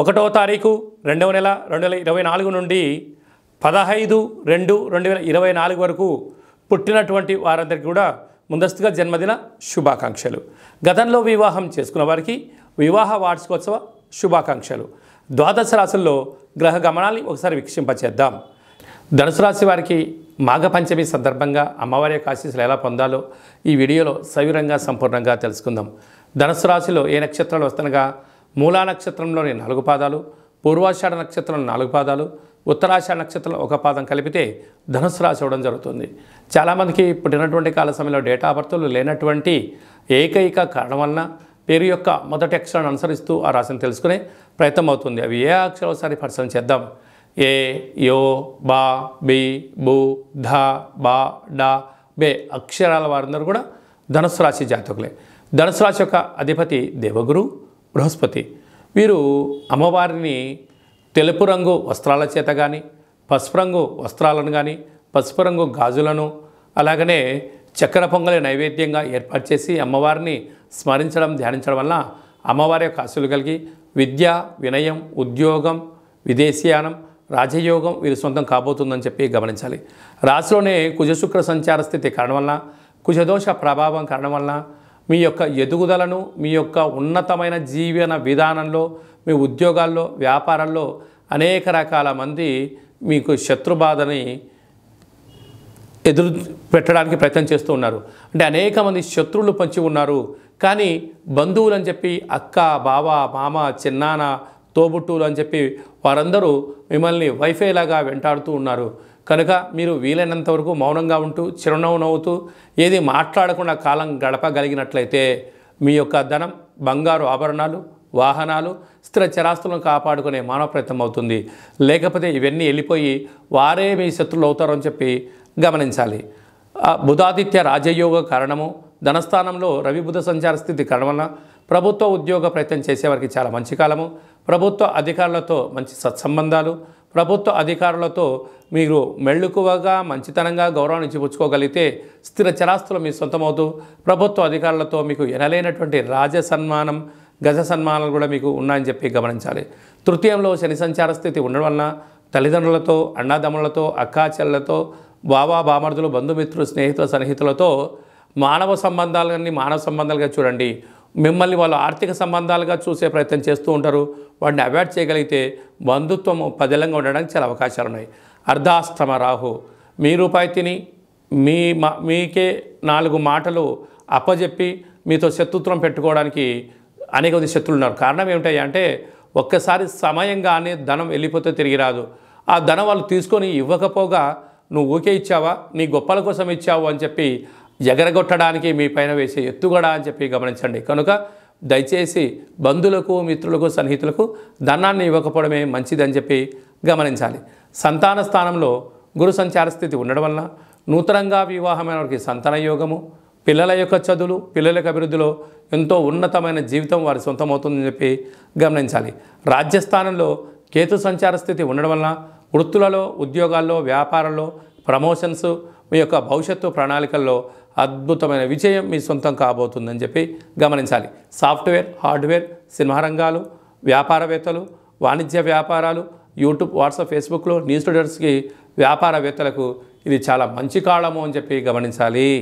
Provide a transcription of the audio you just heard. ఒకటో తారీఖు రెండవ నెల 2024 నుండి 15/2/2024 వరకు పుట్టినటువంటి వారందరికీ కూడా ముందస్తుగా జన్మదిన శుభాకాంక్షలు. గతంలో వివాహం చేసుకున్న వారికి వివాహ వార్షికోత్సవ శుభాకాంక్షలు. ద్వాదశ రాశుల్లో గ్రహ గమనాన్ని ఒకసారి వీక్షింపచేద్దాం. ధనుసు రాశి వారికి మాఘ పంచమి సందర్భంగా అమ్మవారి ఆశీస్సులు ఎలా పొందాలో ఈ వీడియోలో సవివరంగా సంపూర్ణంగా తెలుసుకుందాం. ధనుసు రాశిలో ఏ నక్షత్రాలు వస్తనగా మూలా నక్షత్రంలోని 4 పాదాలు, పూర్వాషాఢ నక్షత్రంలో 4 పాదాలు, ఉత్తరాషాఢ నక్షత్రంలో 1 పాదం కలిపితే ధనుసు రాశి అవడం జరుగుతుంది. చాలామందికి పుట్టినటువంటి కాల సమయంలో డేటా బర్తులు లేనటువంటి ఏకైక కారణం వలన పేరు యొక్క మొదటి అక్షరాన్ని అనుసరిస్తూ ఆ రాశిని తెలుసుకునే ప్రయత్నం అవుతుంది. అవి ఏ అక్షరాలు ఒకసారి పరిశీలన చేద్దాం. ఏ, యో, బా, బి, బు, ధ, బా, డా, బే అక్షరాల వారందరూ కూడా ధనుసు రాశి జాతకులే. ధనుసు రాశి యొక్క అధిపతి దేవగురు బృహస్పతి. వీరు అమ్మవారిని తెలుపు రంగు వస్త్రాల చేత కానీ, పసుపు రంగు వస్త్రాలను కానీ, పసుపు రంగు గాజులను, అలాగనే చక్కెర పొంగలి నైవేద్యంగా ఏర్పాటు చేసి అమ్మవారిని స్మరించడం, ధ్యానించడం వల్ల అమ్మవారి యొక్క ఆశీస్సులు కలిగి విద్య, వినయం, ఉద్యోగం, విదేశీయానం, రాజయోగం వీరి సొంతం కాబోతుందని చెప్పి గమనించాలి. రాశిలోనే కుజశుక్ర సంచార స్థితి కారణం వల్ల, కుజదోష ప్రభావం కారణం వల్ల మీ యొక్క ఎదుగుదలను, మీ యొక్క ఉన్నతమైన జీవన విధానంలో, మీ ఉద్యోగాల్లో, వ్యాపారాల్లో అనేక రకాల మంది మీకు శత్రుబాధని ఎదురు పెట్టడానికి ప్రయత్నం చేస్తూ ఉన్నారు. అంటే అనేక మంది శత్రువులు పంచి ఉన్నారు. కానీ బంధువులు అని చెప్పి అక్క, బావ, మామ, చిన్నాన్న, తోబుట్టువులు అని చెప్పి వారందరూ మిమ్మల్ని వైఫై లాగా వెంటాడుతూ ఉన్నారు. కనుక మీరు వీలైనంత వరకు మౌనంగా ఉంటూ, చిరునవ్వు నవ్వుతూ, ఏది మాట్లాడకుండా కాలం గడపగలిగినట్లయితే మీ యొక్క ధనం, బంగారు ఆభరణాలు, వాహనాలు, స్థిర చరాస్తులను కాపాడుకునే మానవ ప్రయత్నం అవుతుంది. లేకపోతే ఇవన్నీ వెళ్ళిపోయి వారే మీ శత్రులు అవుతారని చెప్పి గమనించాలి. బుధాదిత్య రాజయోగ కారణము, ధనస్థానంలో రవి బుధ సంచార స్థితి కారణం వల్ల ప్రభుత్వ ఉద్యోగ ప్రయత్నం చేసేవారికి చాలా మంచి కాలము. ప్రభుత్వ అధికారులతో మంచి సత్సంబంధాలు, ప్రభుత్వ అధికారులతో మీరు మెళ్ళుకువగా, మంచితనంగా, గౌరవాన్ని ఇచ్చిపుచ్చుకోగలిగితే స్థిర చరాస్తులు మీ సొంతమవుతూ ప్రభుత్వ అధికారులతో మీకు ఎనలేనటువంటి రాజ సన్మానం, గజ సన్మానాలు కూడా మీకు ఉన్నాయని చెప్పి గమనించాలి. తృతీయంలో శని సంచార స్థితి ఉండడం వలన తల్లిదండ్రులతో, అన్నాదమ్ములతో, అక్కాచెల్లతో, బావా, బామర్దులు, బంధుమిత్రులు, స్నేహితుల, సన్నిహితులతో మానవ సంబంధాలన్నీ మానవ సంబంధాలుగా చూడండి. మిమ్మల్ని వాళ్ళు ఆర్థిక సంబంధాలుగా చూసే ప్రయత్నం చేస్తూ ఉంటారు. వాటిని అవాయిడ్ చేయగలిగితే బంధుత్వం పదిలంగా ఉండడానికి చాలా అవకాశాలు ఉన్నాయి. అర్ధాష్టమ రాహు, మీ రూపాయి తిని మీకే 4 మాటలు అప్పజెప్పి మీతో శత్రుత్వం పెట్టుకోవడానికి అనేక మంది శత్రులు ఉన్నారు. కారణం ఏమిటాయి అంటే ఒక్కసారి సమయంగానే ధనం వెళ్ళిపోతే తిరిగి రాదు. ఆ ధనం వాళ్ళు తీసుకొని ఇవ్వకపోగా నువ్వు ఊకే ఇచ్చావా, నీ గొప్పల కోసం ఇచ్చావు అని చెప్పి ఎగరగొట్టడానికి మీ పైన వేసే ఎత్తుగడ అని చెప్పి గమనించండి. కనుక దయచేసి బంధువులకు, మిత్రులకు, సన్నిహితులకు ధనాన్ని ఇవ్వకపోవడమే మంచిదని చెప్పి గమనించాలి. సంతాన స్థానంలో గురు సంచార స్థితి ఉండడం వలన నూతనంగా వివాహమైన వారికి సంతాన యోగము, పిల్లల యొక్క చదువులు, పిల్లల యొక్క అభివృద్ధిలో ఎంతో ఉన్నతమైన జీవితం వారి సొంతమవుతుందని చెప్పి గమనించాలి. రాజ్యస్థానంలో కేతు సంచార స్థితి ఉండడం వలన వృత్తులలో, ఉద్యోగాల్లో, వ్యాపారంలో ప్రమోషన్స్, మీ యొక్క భవిష్యత్తు ప్రణాళికల్లో అద్భుతమైన విజయం మీ సొంతం కాబోతుందని చెప్పి గమనించాలి. సాఫ్ట్వేర్, హార్డ్వేర్, సినిమా రంగాలు, వ్యాపారవేత్తలు, వాణిజ్య వ్యాపారాలు, యూట్యూబ్, వాట్సాప్, ఫేస్బుక్లో న్యూస్ రీడర్స్కి వ్యాపారవేత్తలకు ఇది చాలా మంచి కాలము అని చెప్పి గమనించాలి.